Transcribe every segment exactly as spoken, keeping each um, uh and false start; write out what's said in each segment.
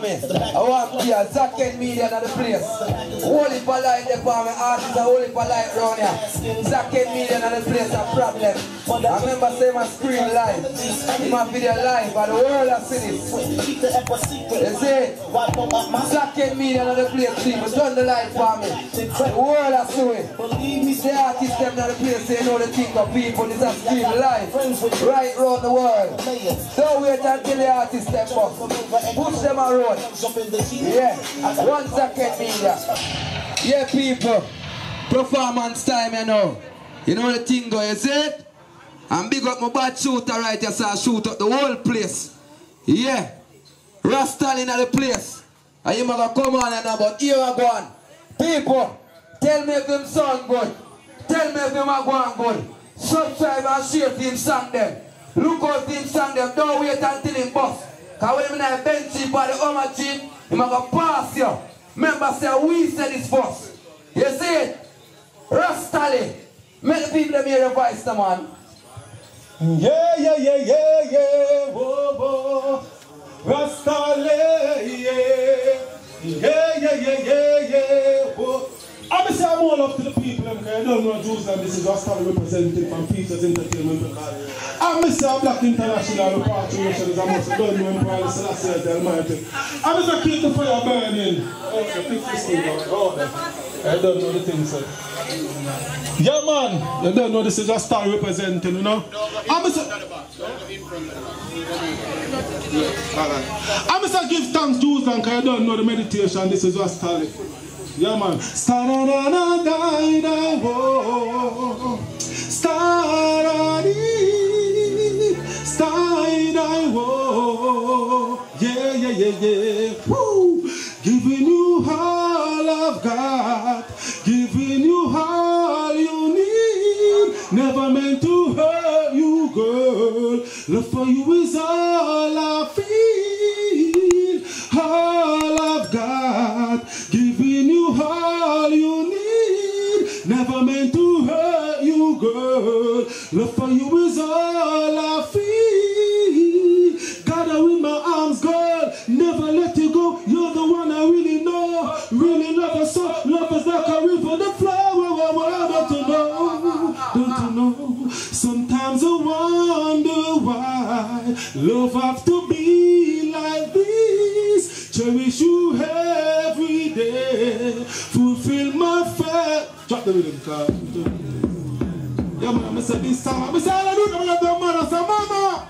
for me. I want to hear Zaken Media in the place. Hold it for light there for me. Artists are holding for light round here. Zaken Media in the place a problem. I remember saying my screen live. My video live, but the world has seen it. They say, Zaken Media in the place, people turn the light for me. The world has seen it. The artists them in the place, they know the thing of people. It's a screen live. Right round the world. Don't wait until the artists step up. Push them around. Yeah. One second media. Yeah, people. Performance time, you know. You know the thing go, you see it? And big up my bad shooter right here, so I shoot up the whole place. Yeah. Ras Tali in the place. And you might come on and now, but here I go on. People, tell me if them sound good. Tell me if them are going good. Subscribe and share them song them. Look out them song them. Don't wait until them bust. Because when I bench you by the Oma Chief, you might pass you. Remember, say, we said this first. You see it? Ras Tali. Make the people hear the voice, the man. Yeah, yeah, yeah, yeah, yeah. Whoa, whoa. Ras Tali, yeah. Yeah, yeah, yeah, yeah, yeah. Whoa. I'm say I'm all up to the people, because I don't know Jews and this is Ras Tali representing from Features Entertainment. I'm say I'm Black International Repatriation is a most good member of the Celestia Almighty. I'm say keep the fire burning. Okay, fix this thing out. Oh, I don't know the things. So. Yeah, man, you don't know this is Ras Tali representing, you know. I'm say I'm say give thanks to Jews and because I don't know the meditation. This is Ras Tali. Yeah, man. Star-da-da-da-da-da, whoa. Star-da-dee, star-da-dee, whoa. Yeah, yeah, yeah, yeah. Woo. Giving you all I've got. Giving you all you need. Never meant to hurt you, girl. Love for you is all I feel. All I've got. Giving you all you need, never meant to hurt you, girl. Love for you is all I feel. Gather with my arms, girl, never let you go. You're the one I really know, really love us so. Love is like a river, the flower, whatever to know, don't you know? Sometimes I wonder why love have to be like this. Cherish you every day, fulfill my faith. Drop the rhythm, car. Yeah, man, I said this time. I said I don't know what I'm gonna say, mama.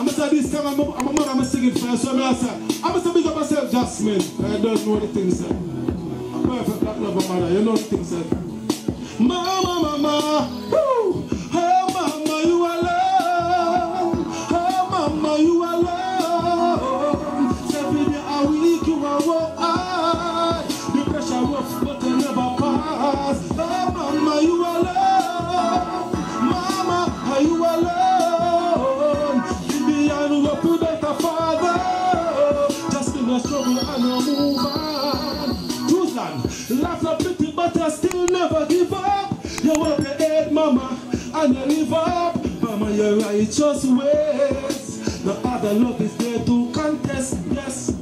I said this time. I'm a man. I'm singing for you. So I said, I said big up myself, Jasmine. I don't know the things, sir. I'm perfect black lover, mother. You know the things, sir. Mama, mama, woo. Oh, mama, you are love. Oh, mama, you are love. The pressure works, but they never pass. Oh, mama, you alone. Mama, are you alone? Give me an up to better father. Just in the struggle and no move on. Choose land, life's a pity, but I still never give up. You work your head, mama, and you live up. Mama, your righteous ways. No other love is there to contest, yes.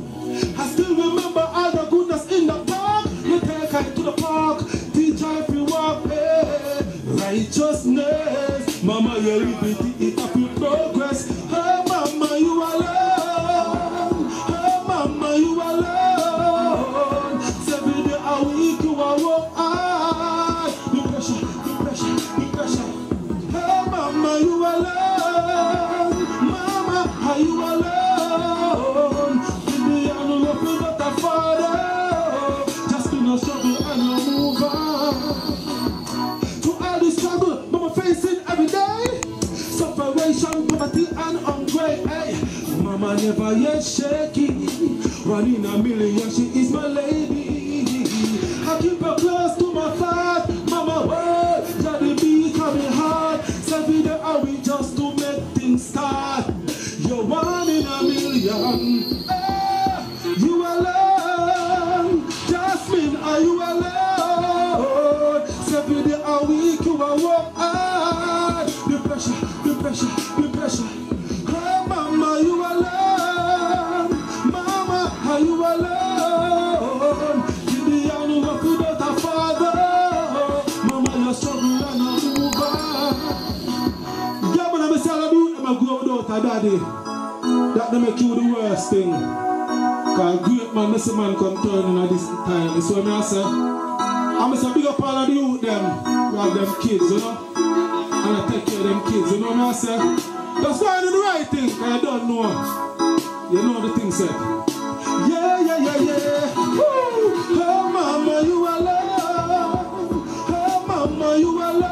I still remember all the goodness in the park. You take her to the park, teach her if you walk, hey. Righteousness, mama, your liberty is up in progress. Oh, mama, you alone. Oh, mama, you alone. Every day a week you are walk hard. The pressure, the pressure, the pressure. Oh, mama, you alone. Mama, are you alone? Poverty and hungry, hey. Mama never yet shaking. One in a million, she is my lady. I keep her close to my heart. Mama, well, Johnny B coming hard. Every day I will just to make things start. You're one in a million. Hey, you alone. Jasmine, are you alone? Every day a week you are work hard. The pressure, the pressure. Oh, mama, you alone. Mama, are you alone? a daddy, that don't make you the worst thing. Cause great man, this man come turning at this time. That's what I say. I'm a big up all of the youth them, grab them kids, you know. And I take care of them kids, you know what I say. That's why I do the right thing, cause I don't know. You know the thing said. Yeah, yeah, yeah, yeah. Woo! Oh mama, you are love. Oh mama, you are love.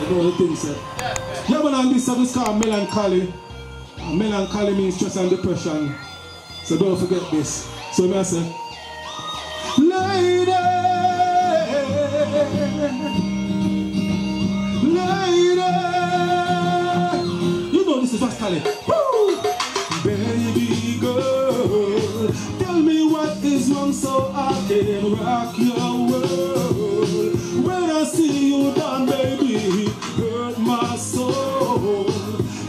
You know the thing said. Yeah, yeah. Yeah, man, and this song is called Melancholy. And melancholy means stress and depression. So don't forget this. So may I say, lady, lady. You know this is Ras Tali. Baby girl, tell me what is wrong so I can rock your world. When I see you down, baby, hurt my soul.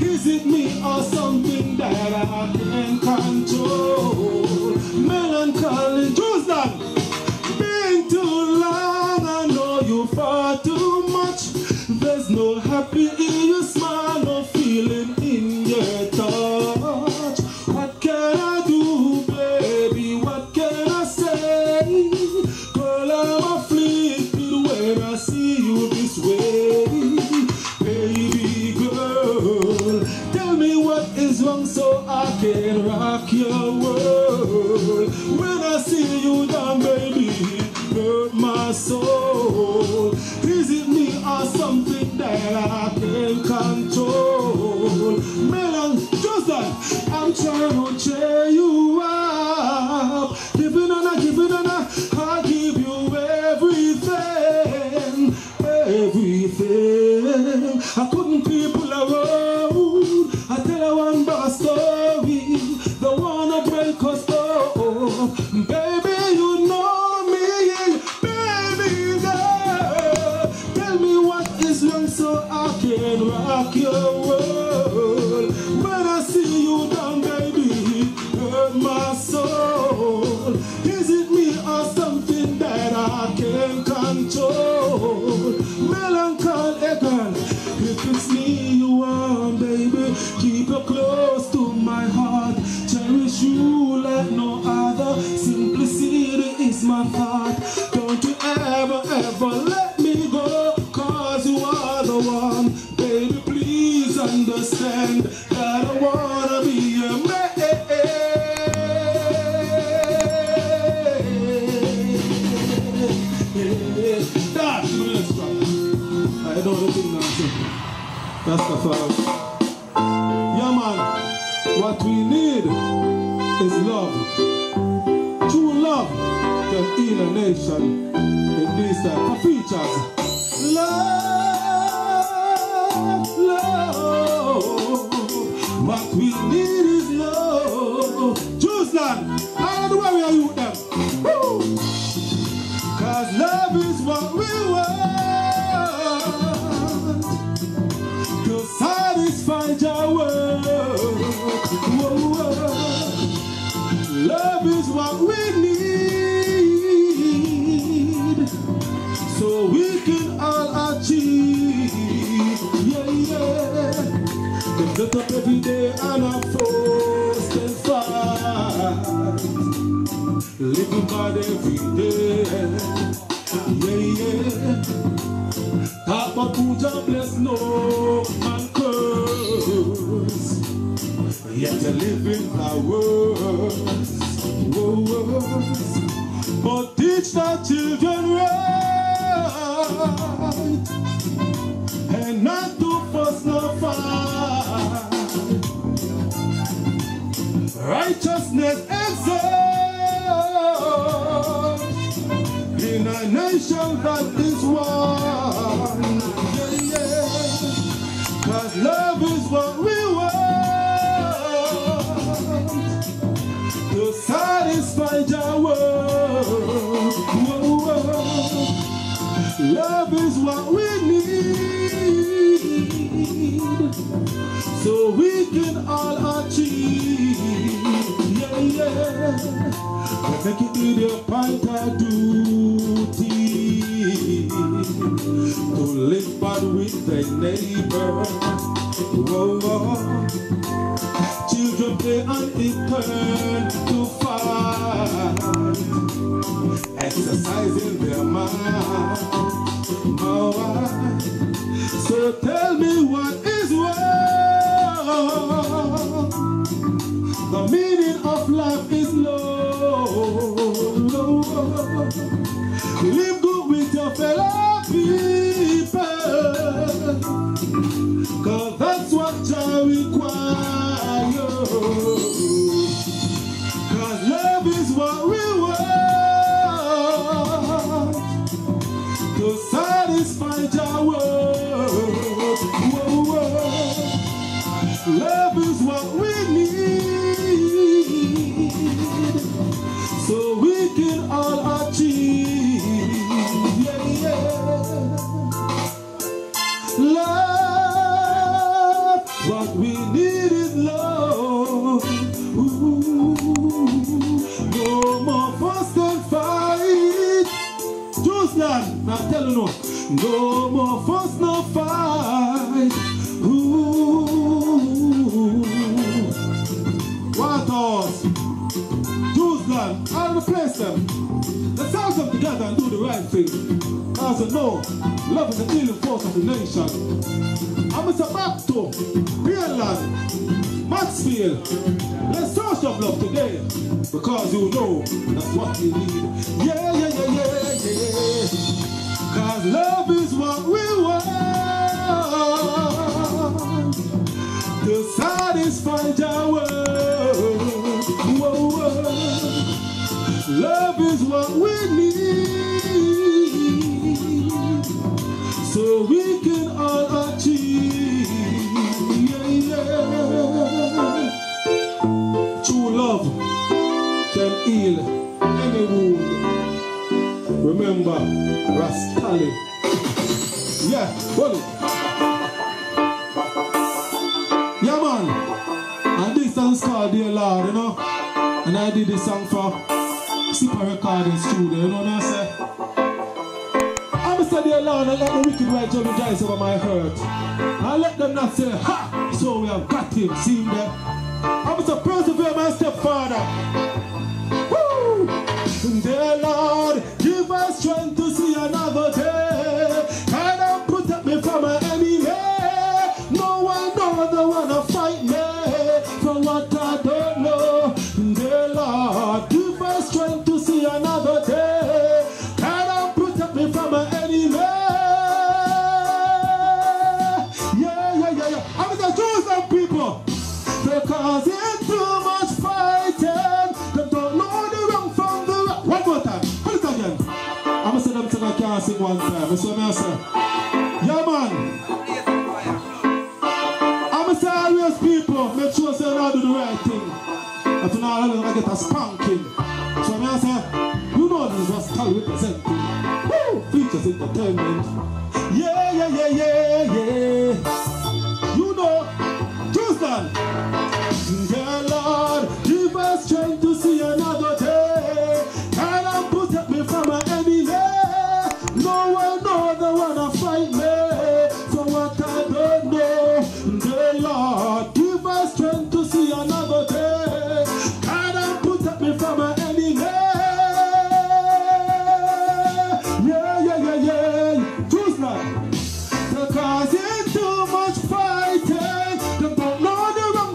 Is it me or something that I can't control? Melancholy, choose that. Been too long, I know you far too much. There's no happy in your smile, no feeling in your touch. What can I do, baby? What can I say? Girl, I'm afflicted when I see you this way. Baby girl, tell me what is wrong so I can rock your world. When I see you down, baby, hurt my soul. Is it me or something that I can't control? Melon, just that I'm trying to cheer you up. Give it on, give it on, I give you everything, everything. I couldn't people around. I tell her one bad story, the one that break us up. Baby, you know me, baby girl. Tell me what is wrong so I can rock your world. When I see you down, baby, hurt my soul. Is it me or something that I can't control? Melancholy girl, if it's me you want, baby, keep you close to my heart. Cherish you like no other. Simplicity is my heart. Don't you ever, ever let me go, cause you are the one. Baby, please understand that I wanna be a man. I don't know the thing now. Rastafari. Yeah, man. What we need is love. True love can heal a nation in these times. For features. Love, love. What we need is love. Choose land. I don't know where we are, you them. Woo! Cause love is what we want. Satisfy your world. Love is what we need, so we can all achieve. Yeah, yeah. We get up every day and I'm forced and fight. Living hard every day. Yeah, yeah. Abba Puja bless no man curse. Yet they live in our words. But teach the children right, and not to fuss no fight. Righteousness exalts in a nation that is one. Cause love is what we want to satisfy your world. Love is what we need, so we can all achieve. Yeah, yeah. I think it is your point of duty. is bad with their neighbor. Whoa, whoa. Children play and it turn to fun, exercising their mind. Oh, so tell me what is wrong. The meaning of life is low, low. Live good with your fellow people, cause that's what I require. Cause love is what we want to satisfy your world. Love is what we need, so we can all achieve. Love, what we need is love. Ooh, no more fuss and fight. Just land, I'm telling you. No more fuss, no fight. Ooh, what else? Just land, I'll replace them. Let's all come together and do the right thing. As a no. Love is the healing force of the nation. I'm a Sabato, Pierland, Maxfield. Let's search of love today, because you know that's what we need. Yeah, yeah, yeah, yeah, yeah. Cause love is what we want to satisfy our world. Whoa, whoa. Love is what we need, so we can all achieve. Yeah, yeah. True love can heal any wound. Remember, Ras Tali. Yeah, buddy. Yeah, man. And this song's called Dear Lord, you know. And I did this song for Super Recording Studio, you know what I'm saying? Dear Lord, and let the wicked white judge over my hurt. I let them not say, ha! So we have got him, seen them. I must have persevered my stepfather. Woo! Dear Lord, give us strength to see another day. And protect me from my enemy. No one knows they wanna fight me from what I don't know. Dear Lord, give us strength to see another day. Because it's too much fighting, they don't know the wrong from the right. One more time, put it again. I'm gonna say them till I can't sing one time. That's what I'm gonna say. Yeah, man. I'm gonna say always people, make sure they don't do the right thing. If you know, they're gonna get a spanking. So I'm gonna say, you know this was Ras Tali representing. Woo! Features Entertainment. Yeah, yeah, yeah, yeah, yeah. You know, choose them. Dear Lord, give us strength to see another day. And protect me from my enemy. No one knows they wanna fight me for what I don't know. Dear Lord, give us strength to see another day. And protect me from my enemy. Yeah, yeah, yeah, yeah. Choose now. Because it's too much fighting. They don't know the wrong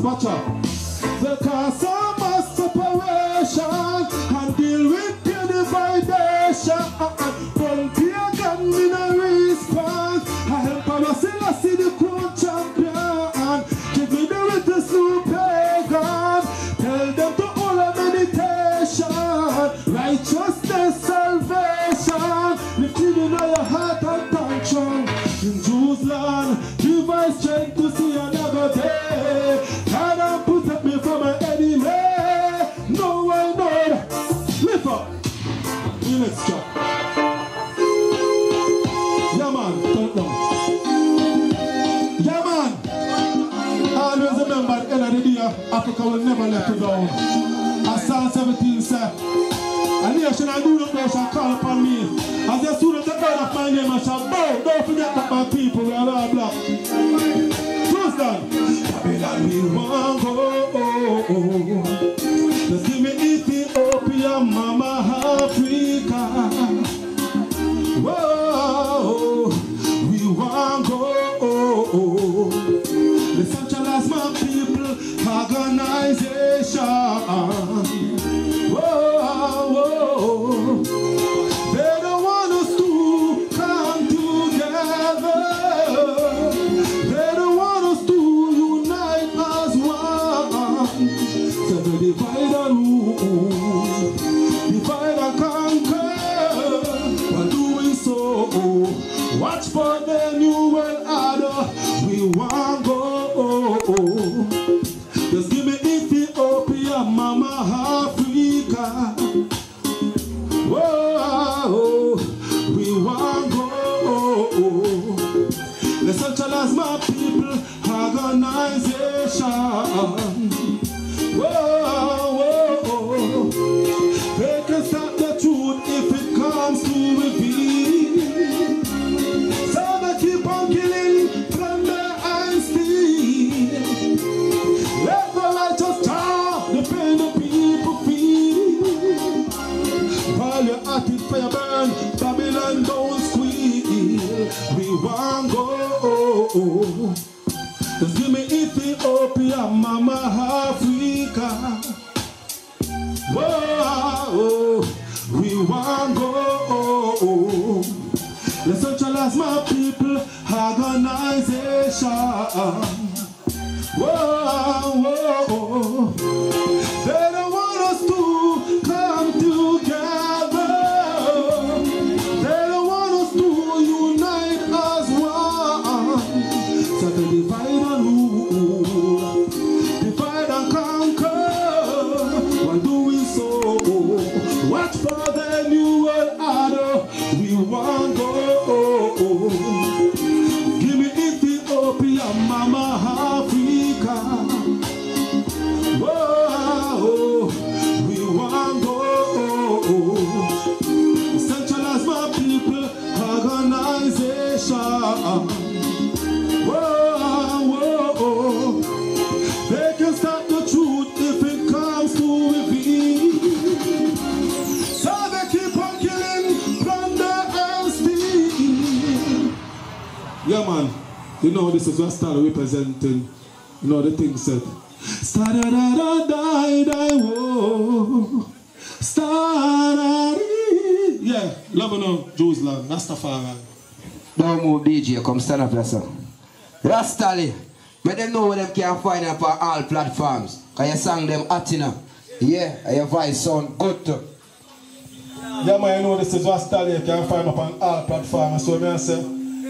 Watch out. Because I must separation and deal with the dividation. From pagan in a response, I help Palacilla see the crown champion. Give me the riches to pagan. Tell them to all a meditation. Righteousness, salvation. Lift it in your heart and tension. In Jews' land, divine strength to see another day. Let's go. Yeah man, turn down. Yeah man. Always remember at the end of the day, Africa will never let you down. As Psalm seventeen says, a nation I do not know shall call upon me. As the student of God of my name I shall bow. Don't forget that my people we are all black. Close down. Babylon we won't go. Just give me Ethiopia, Mama Africa. Whoa, we won't go. The centralized my people organization. Whoa, they don't want us to come together. They don't want us to unite as one. So they divide and rule, divide and conquer. Watch for the new world order. We won't go. Just give me Ethiopia, Mama Africa. Whoa, we won't go. The centralized my people organization. Whoa, whoa, they can stop the truth if it comes to reveal. Babylon don't squeal. We won't go. Just give me Ethiopia, Mama Africa. Whoa, we won't go. Let's centralize my people organization. Whoa, whoa, they don't want us to come together. You know, this is what started representing, you know, the thing said. Yeah, Lebanon, Jerusalem, Rastafari. Don't move, D J, come stand up, sir. Ras Tali, let them know where they can find up on all platforms. Because you sang them at enough. Yeah, and your voice sound good too. Yeah, man, you know, this is Ras Tali, you can find up on all platforms. So, man, sir.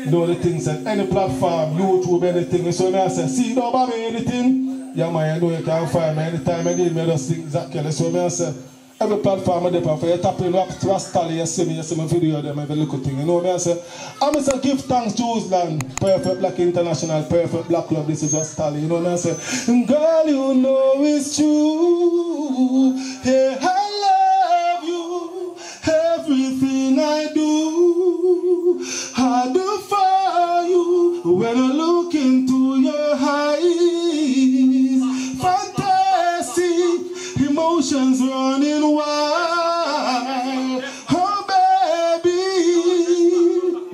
Know the things at any platform, YouTube, anything. So now I say, see, don't buy me anything. Yeah, man, I know you can find me anytime I need me. Just think exactly. So now I say, every platform I depend for you tap in Ras Tali, you see me, you see my video, them every little thing. You know me, I say, I'm going to give thanks to Jerusalem, Perfect Black International, Perfect Black Club. This is Ras Tali. You know me, I say, girl, you know it's true. Hey, I love you. Everything I do, I do for you. When I look into your eyes, fantastic. ocean's running wild. Oh baby,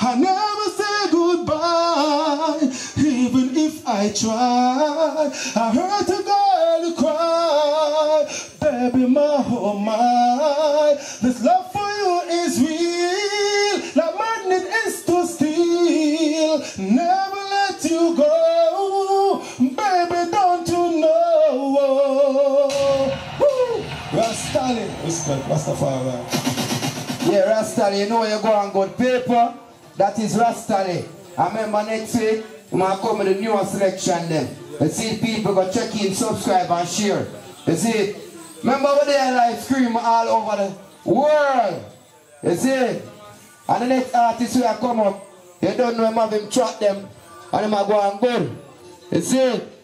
I never say goodbye, even if I try. I heard a girl cry, baby my oh my, this love for you is real, like magnet is to steal. Never let you go, baby don't you know. Woo! Ras Tali, respect Rastafari. Yeah, Ras Tali, you know you go on good paper. That is Ras Tali. I remember next week I'm gonna come with the new selection then. You see people go check in, subscribe and share. You see, remember when they like scream all over the world. You see, and the next artist will come up, you don't know him, have him track them, and him go and go. You see.